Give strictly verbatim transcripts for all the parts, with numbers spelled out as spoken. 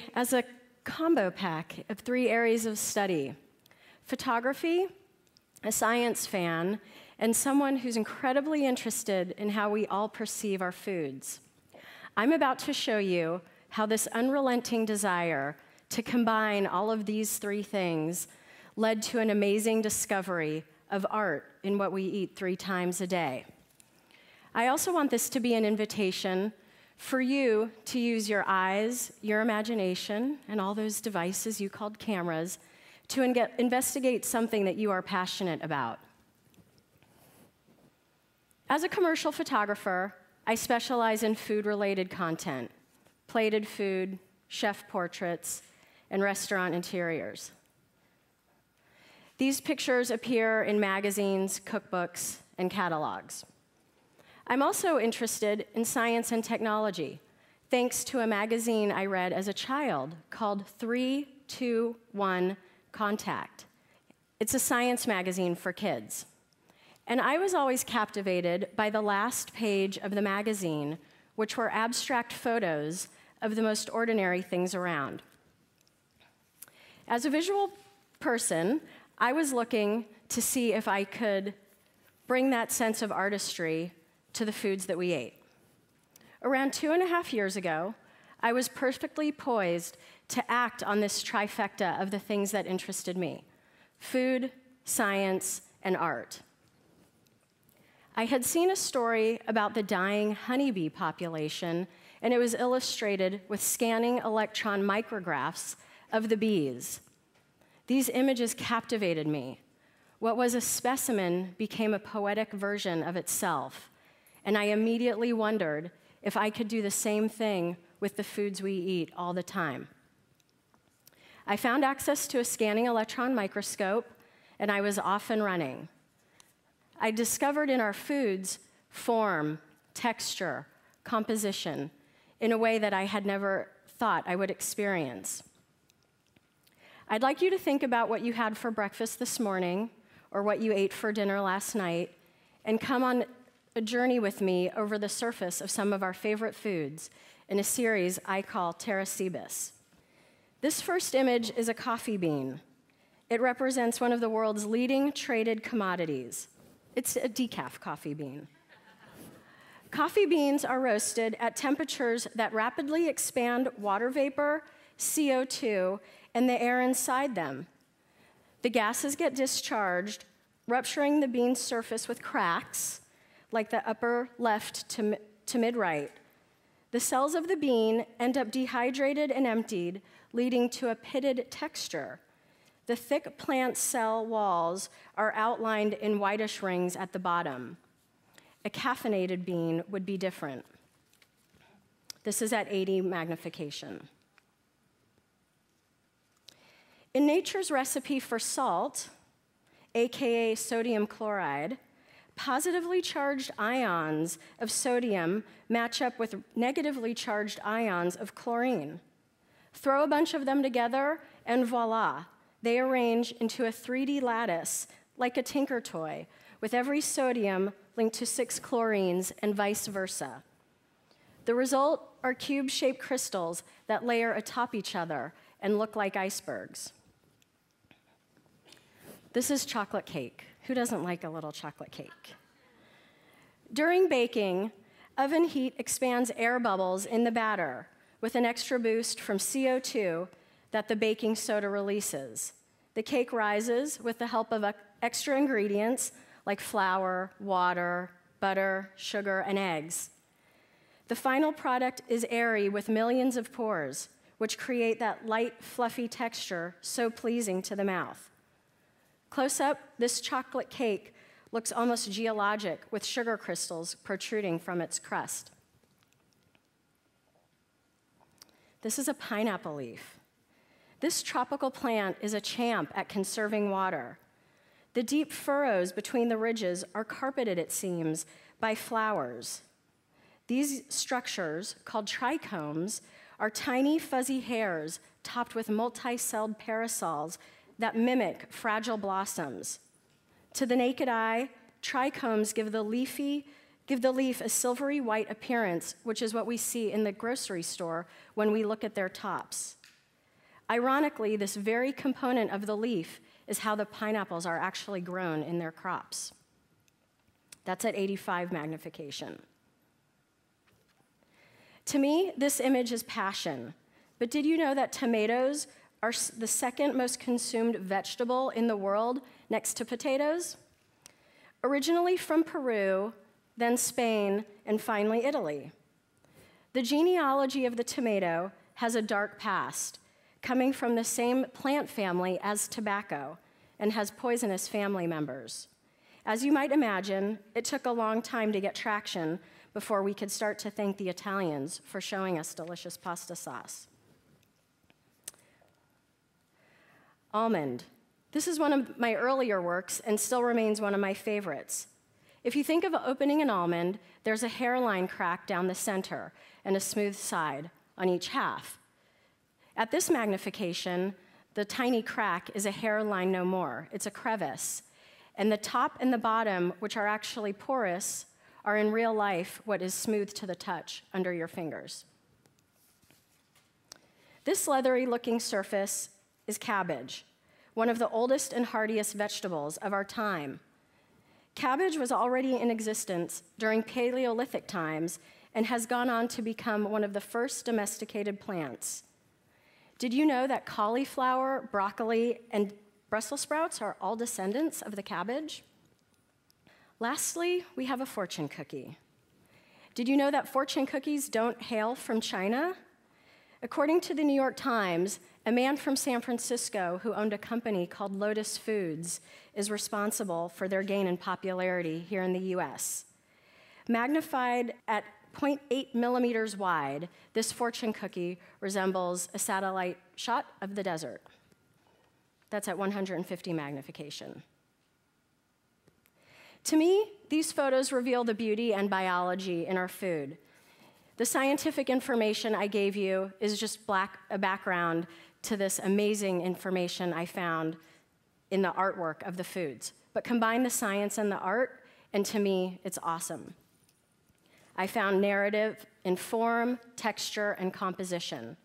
today as a combo pack of three areas of study: photography, a science fan, and someone who's incredibly interested in how we all perceive our foods. I'm about to show you how this unrelenting desire to combine all of these three things led to an amazing discovery of art in what we eat three times a day. I also want this to be an invitation for you to use your eyes, your imagination, and all those devices you called cameras to in investigate something that you are passionate about. As a commercial photographer, I specialize in food-related content: plated food, chef portraits, and restaurant interiors. These pictures appear in magazines, cookbooks, and catalogs. I'm also interested in science and technology, thanks to a magazine I read as a child called Three, Two, One Contact. It's a science magazine for kids. And I was always captivated by the last page of the magazine, which were abstract photos of the most ordinary things around. As a visual person, I was looking to see if I could bring that sense of artistry to the foods that we ate. Around two and a half years ago, I was perfectly poised to act on this trifecta of the things that interested me: food, science, and art. I had seen a story about the dying honeybee population, and it was illustrated with scanning electron micrographs of the bees. These images captivated me. What was a specimen became a poetic version of itself, and I immediately wondered if I could do the same thing with the foods we eat all the time. I found access to a scanning electron microscope, and I was off and running. I discovered in our foods form, texture, composition, in a way that I had never thought I would experience. I'd like you to think about what you had for breakfast this morning, or what you ate for dinner last night, and come on a journey with me over the surface of some of our favorite foods in a series I call Terra Cibus. This first image is a coffee bean. It represents one of the world's leading traded commodities. It's a decaf coffee bean. Coffee beans are roasted at temperatures that rapidly expand water vapor, C O two, and the air inside them. The gases get discharged, rupturing the bean's surface with cracks, like the upper left to, to mid-right. The cells of the bean end up dehydrated and emptied, leading to a pitted texture. The thick plant cell walls are outlined in whitish rings at the bottom. A caffeinated bean would be different. This is at eighty magnification. In nature's recipe for salt, aka sodium chloride, positively charged ions of sodium match up with negatively charged ions of chlorine. Throw a bunch of them together, and voila, they arrange into a three D lattice, like a Tinker toy, with every sodium linked to six chlorines and vice versa. The result are cube-shaped crystals that layer atop each other and look like icebergs. This is chocolate cake. Who doesn't like a little chocolate cake? During baking, oven heat expands air bubbles in the batter with an extra boost from C O two that the baking soda releases. The cake rises with the help of extra ingredients like flour, water, butter, sugar, and eggs. The final product is airy with millions of pores, which create that light, fluffy texture so pleasing to the mouth. Close up, this chocolate cake looks almost geologic, with sugar crystals protruding from its crust. This is a pineapple leaf. This tropical plant is a champ at conserving water. The deep furrows between the ridges are carpeted, it seems, by flowers. These structures, called trichomes, are tiny, fuzzy hairs topped with multi-celled parasols that mimic fragile blossoms. To the naked eye, trichomes give the, leafy, give the leaf a silvery white appearance, which is what we see in the grocery store when we look at their tops. Ironically, this very component of the leaf is how the pineapples are actually grown in their crops. That's at eighty-five magnification. To me, this image is passion. But did you know that tomatoes are the second most consumed vegetable in the world next to potatoes? Originally from Peru, then Spain, and finally Italy. The genealogy of the tomato has a dark past, coming from the same plant family as tobacco and has poisonous family members. As you might imagine, it took a long time to get traction before we could start to thank the Italians for showing us delicious pasta sauce. Almond. This is one of my earlier works and still remains one of my favorites. If you think of opening an almond, there's a hairline crack down the center and a smooth side on each half. At this magnification, the tiny crack is a hairline no more. It's a crevice. And the top and the bottom, which are actually porous, are in real life what is smooth to the touch under your fingers. This leathery-looking surface is cabbage, one of the oldest and hardiest vegetables of our time. Cabbage was already in existence during Paleolithic times and has gone on to become one of the first domesticated plants. Did you know that cauliflower, broccoli, and Brussels sprouts are all descendants of the cabbage? Lastly, we have a fortune cookie. Did you know that fortune cookies don't hail from China? According to the New York Times, a man from San Francisco who owned a company called Lotus Foods is responsible for their gain in popularity here in the U S. Magnified at zero point eight millimeters wide, this fortune cookie resembles a satellite shot of the desert. That's at one hundred fifty magnification. To me, these photos reveal the beauty and biology in our food. The scientific information I gave you is just black, a background to this amazing information I found in the artwork of the foods. But combine the science and the art, and to me, it's awesome. I found narrative in form, texture, and composition.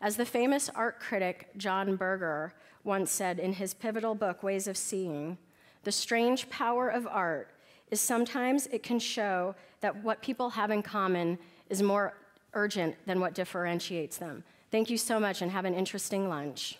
As the famous art critic John Berger once said in his pivotal book, Ways of Seeing, the strange power of art is sometimes it can show that what people have in common is more urgent than what differentiates them. Thank you so much and have an interesting lunch.